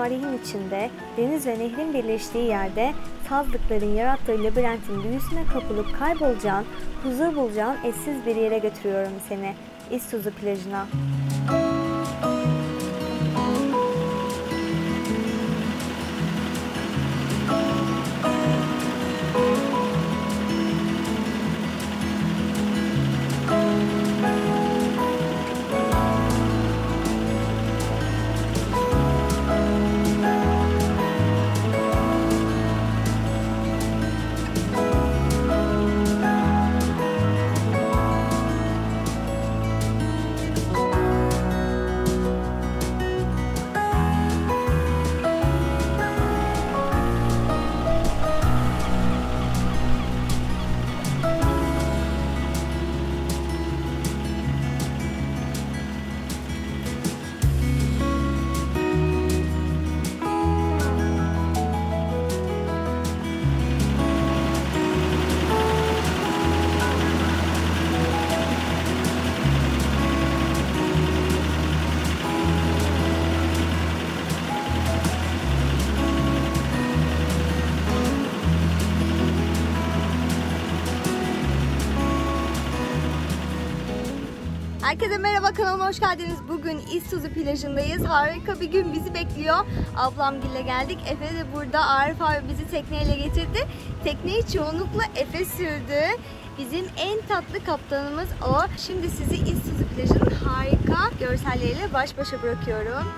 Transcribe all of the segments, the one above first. tarihin içinde, deniz ve nehrin birleştiği yerde sazlıkların yarattığı labirentin büyüsüne kapılıp kaybolacağın, huzur bulacağın eşsiz bir yere götürüyorum seni, İztuzu plajına. Herkese merhaba, kanalıma hoş geldiniz. Bugün İztuzu plajındayız. Harika bir gün bizi bekliyor. Ablamgille geldik. Efe de burada. Arif abi bizi tekneyle getirdi. Tekneyi çoğunlukla Efe sürdü. Bizim en tatlı kaptanımız o. Şimdi sizi İztuzu plajının harika görselleriyle baş başa bırakıyorum.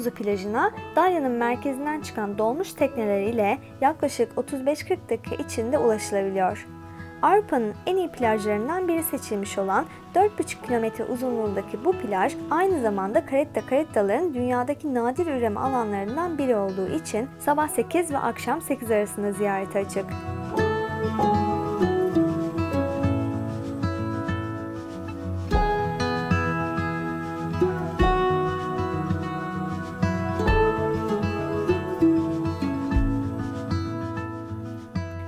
İztuzu plajına Dalyan'ın merkezinden çıkan dolmuş tekneleriyle yaklaşık 35-40 dakika içinde ulaşılabiliyor. Avrupa'nın en iyi plajlarından biri seçilmiş olan 4,5 kilometre uzunluğundaki bu plaj aynı zamanda Karetta Karettaların dünyadaki nadir üreme alanlarından biri olduğu için sabah 8 ve akşam 8 arasında ziyarete açık.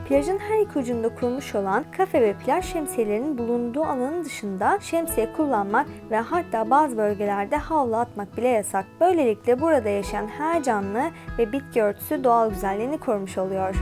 Plajın her iki ucunda kurulmuş olan kafe ve plaj şemsiyelerinin bulunduğu alanın dışında şemsiye kullanmak ve hatta bazı bölgelerde havlu atmak bile yasak. Böylelikle burada yaşayan her canlı ve bitki örtüsü doğal güzelliğini korumuş oluyor.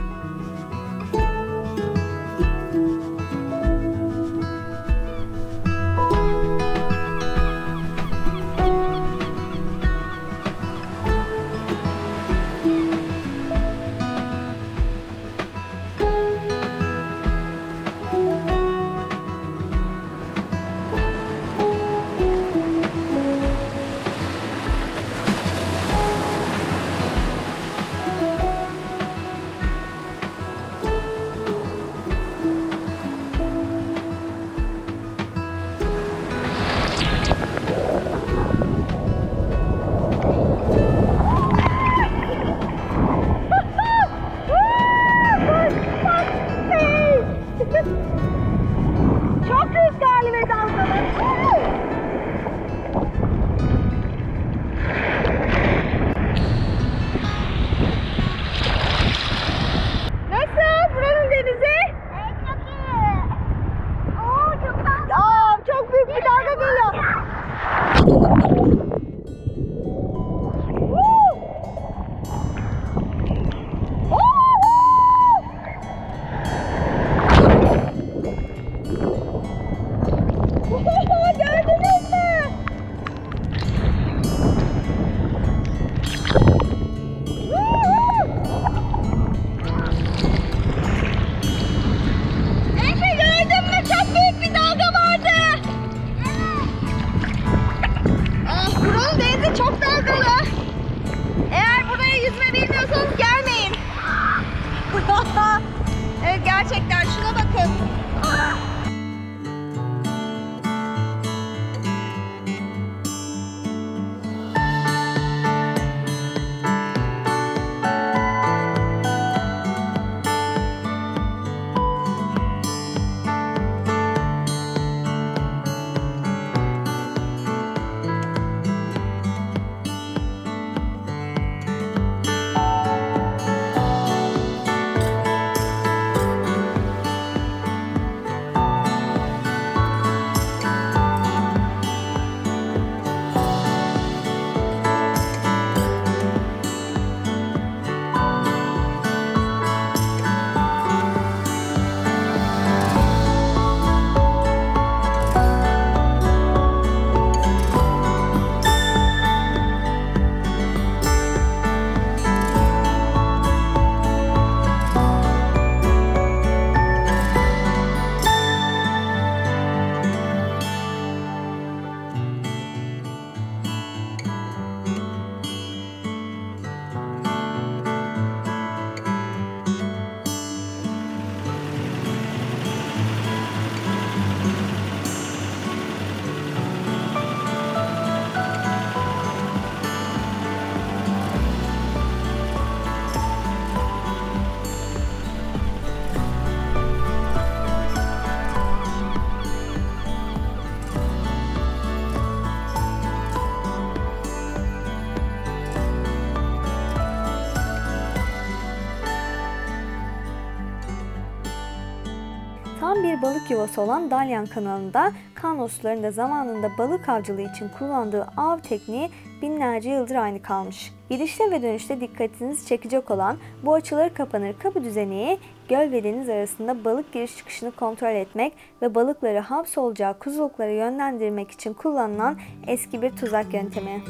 bir balık yuvası olan Dalyan kanalında Kaunosluların da zamanında balık avcılığı için kullandığı av tekniği binlerce yıldır aynı kalmış. Gidişte ve dönüşte dikkatinizi çekecek olan bu açılır kapanır kapı düzeni, göl ve deniz arasında balık giriş çıkışını kontrol etmek ve balıkları hapsolacağı kuzuluklara yönlendirmek için kullanılan eski bir tuzak yöntemi.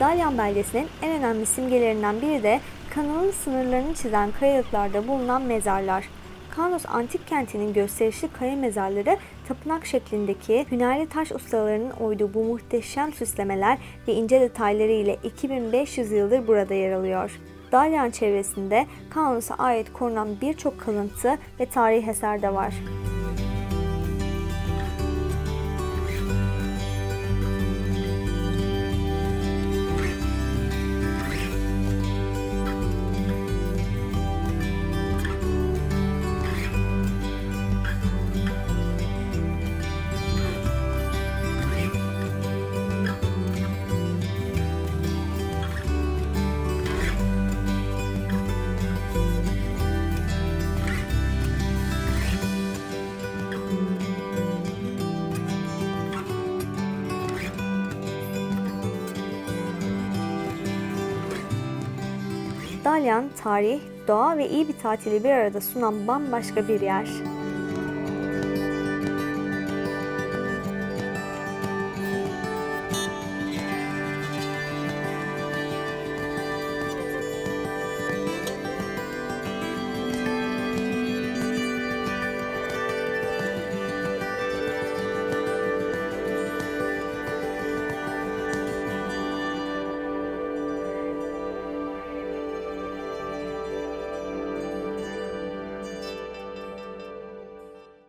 Dalyan beldesinin en önemli simgelerinden biri de Kano'nun sınırlarını çizen kayalıklarda bulunan mezarlar. Kaunos antik kentinin gösterişli kaya mezarları, tapınak şeklindeki hünerli taş ustalarının oyduğu bu muhteşem süslemeler ve ince detayları ile 2500 yıldır burada yer alıyor. Dalyan çevresinde Kaunos'a ait korunan birçok kalıntı ve tarihi eser de var. Dalyan, tarih, doğa ve iyi bir tatili bir arada sunan bambaşka bir yer.